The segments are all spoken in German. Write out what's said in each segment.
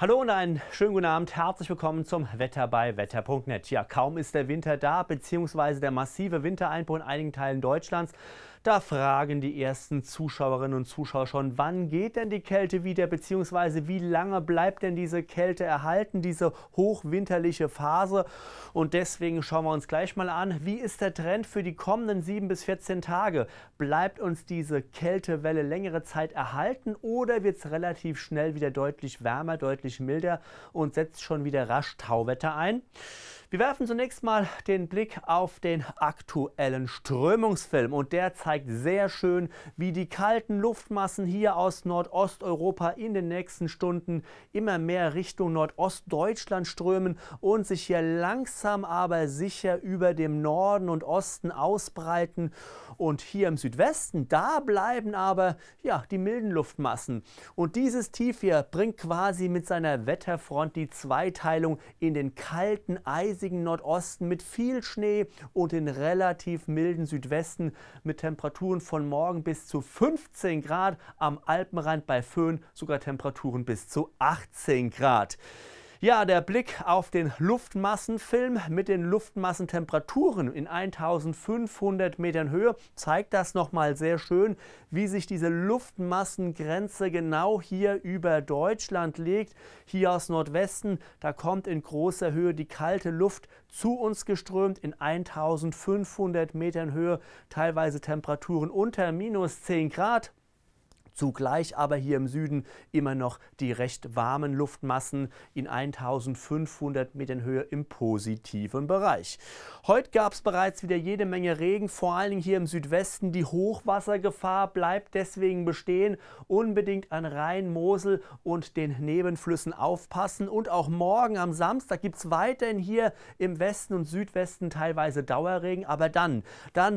Hallo und einen schönen guten Abend. Herzlich willkommen zum Wetter bei Wetter.net. Ja, kaum ist der Winter da, beziehungsweise der massive Wintereinbruch in einigen Teilen Deutschlands. Da fragen die ersten Zuschauerinnen und Zuschauer schon, wann geht denn die Kälte wieder, beziehungsweise wie lange bleibt denn diese Kälte erhalten, diese hochwinterliche Phase? Und deswegen schauen wir uns gleich mal an, wie ist der Trend für die kommenden 7 bis 14 Tage? Bleibt uns diese Kältewelle längere Zeit erhalten oder wird es relativ schnell wieder deutlich wärmer, deutlich milder und setzt schon wieder rasch Tauwetter ein? Wir werfen zunächst mal den Blick auf den aktuellen Strömungsfilm und der zeigt sehr schön, wie die kalten Luftmassen hier aus Nordosteuropa in den nächsten Stunden immer mehr Richtung Nordostdeutschland strömen und sich hier langsam aber sicher über dem Norden und Osten ausbreiten. Und hier im Südwesten, da bleiben aber ja die milden Luftmassen. Und dieses Tief hier bringt quasi mit seiner Wetterfront die Zweiteilung in den kalten, eisigen Nordosten mit viel Schnee und den relativ milden Südwesten mit Temperaturen von morgen bis zu 15 Grad, am Alpenrand bei Föhn sogar Temperaturen bis zu 18 Grad. Ja, der Blick auf den Luftmassenfilm mit den Luftmassentemperaturen in 1500 Metern Höhe zeigt das nochmal sehr schön, wie sich diese Luftmassengrenze genau hier über Deutschland legt. Hier aus Nordwesten, da kommt in großer Höhe die kalte Luft zu uns geströmt in 1500 Metern Höhe, teilweise Temperaturen unter -10 Grad. Zugleich aber hier im Süden immer noch die recht warmen Luftmassen in 1500 Metern Höhe im positiven Bereich. Heute gab es bereits wieder jede Menge Regen, vor allen Dingen hier im Südwesten. Die Hochwassergefahr bleibt deswegen bestehen. Unbedingt an Rhein, Mosel und den Nebenflüssen aufpassen. Und auch morgen am Samstag gibt es weiterhin hier im Westen und Südwesten teilweise Dauerregen. Aber dann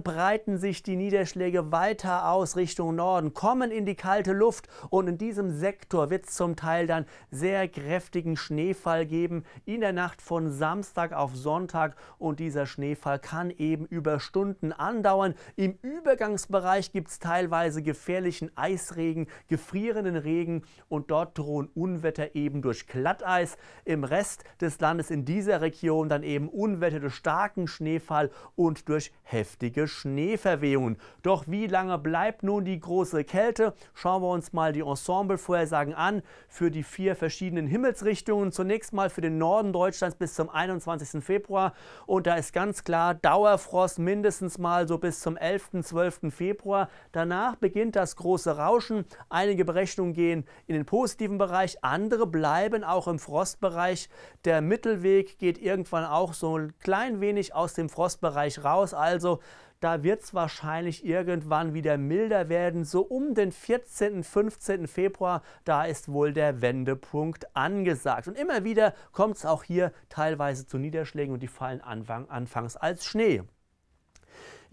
breiten sich die Niederschläge weiter aus Richtung Norden, kommen in die kalte Luft und in diesem Sektor wird es zum Teil dann sehr kräftigen Schneefall geben in der Nacht von Samstag auf Sonntag und dieser Schneefall kann eben über Stunden andauern. Im Übergangsbereich gibt es teilweise gefährlichen Eisregen, gefrierenden Regen und dort drohen Unwetter eben durch Glatteis. Im Rest des Landes in dieser Region dann eben Unwetter durch starken Schneefall und durch heftige Schneeverwehungen. Doch wie lange bleibt nun die große Kälte? Schauen wir uns mal die Ensemble-Vorhersagen an für die 4 verschiedenen Himmelsrichtungen. Zunächst mal für den Norden Deutschlands bis zum 21. Februar. Und da ist ganz klar Dauerfrost mindestens mal so bis zum 11., 12. Februar. Danach beginnt das große Rauschen. Einige Berechnungen gehen in den positiven Bereich, andere bleiben auch im Frostbereich. Der Mittelweg geht irgendwann auch so ein klein wenig aus dem Frostbereich raus. Also da wird es wahrscheinlich irgendwann wieder milder werden, so um den 14., 15. Februar, da ist wohl der Wendepunkt angesagt. Und immer wieder kommt es auch hier teilweise zu Niederschlägen und die fallen anfangs als Schnee.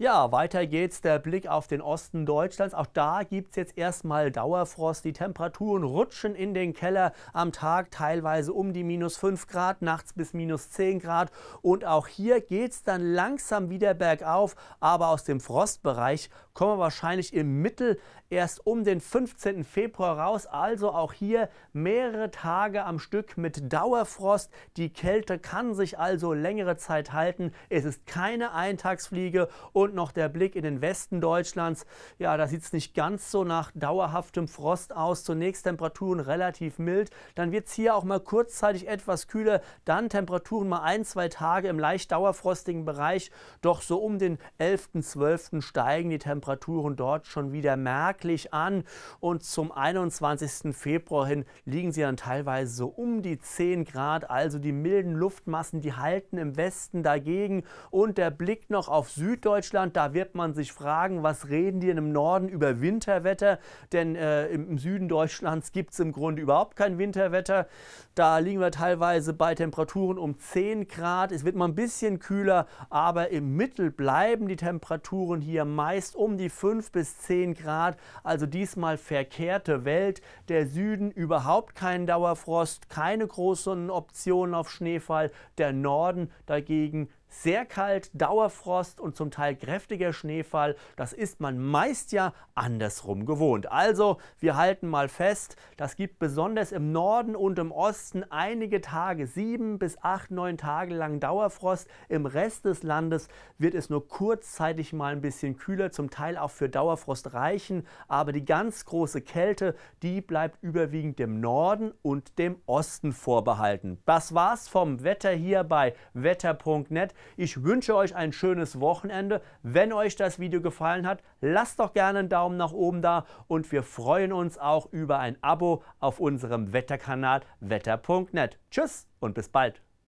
Ja, weiter geht's, der Blick auf den Osten Deutschlands. Auch da gibt es jetzt erstmal Dauerfrost. Die Temperaturen rutschen in den Keller am Tag, teilweise um die -5 Grad, nachts bis -10 Grad. Und auch hier geht es dann langsam wieder bergauf. Aber aus dem Frostbereich kommen wir wahrscheinlich im Mittel erst um den 15. Februar raus. Also auch hier mehrere Tage am Stück mit Dauerfrost. Die Kälte kann sich also längere Zeit halten. Es ist keine Eintagsfliege. Und noch der Blick in den Westen Deutschlands. Ja, da sieht es nicht ganz so nach dauerhaftem Frost aus. Zunächst Temperaturen relativ mild. Dann wird es hier auch mal kurzzeitig etwas kühler. Dann Temperaturen mal 1-2 Tage im leicht dauerfrostigen Bereich. Doch so um den 11., 12. steigen die Temperaturen dort schon wieder merklich an. Und zum 21. Februar hin liegen sie dann teilweise so um die 10 Grad. Also die milden Luftmassen, die halten im Westen dagegen. Und der Blick noch auf Süddeutschland, da wird man sich fragen, was reden die im Norden über Winterwetter? Denn im Süden Deutschlands gibt es im Grunde überhaupt kein Winterwetter. Da liegen wir teilweise bei Temperaturen um 10 Grad. Es wird mal ein bisschen kühler, aber im Mittel bleiben die Temperaturen hier meist um die 5 bis 10 Grad. Also diesmal verkehrte Welt. Der Süden überhaupt keinen Dauerfrost, keine großen Optionen auf Schneefall. Der Norden dagegen sehr kalt, Dauerfrost und zum Teil kräftiger Schneefall, das ist man meist ja andersrum gewohnt. Also wir halten mal fest, das gibt besonders im Norden und im Osten einige Tage, 7 bis 8, 9 Tage lang Dauerfrost. Im Rest des Landes wird es nur kurzzeitig mal ein bisschen kühler, zum Teil auch für Dauerfrost reichen, aber die ganz große Kälte, die bleibt überwiegend dem Norden und dem Osten vorbehalten. Das war's vom Wetter hier bei Wetter.net. Ich wünsche euch ein schönes Wochenende. Wenn euch das Video gefallen hat, lasst doch gerne einen Daumen nach oben da und wir freuen uns auch über ein Abo auf unserem Wetterkanal Wetter.net. Tschüss und bis bald!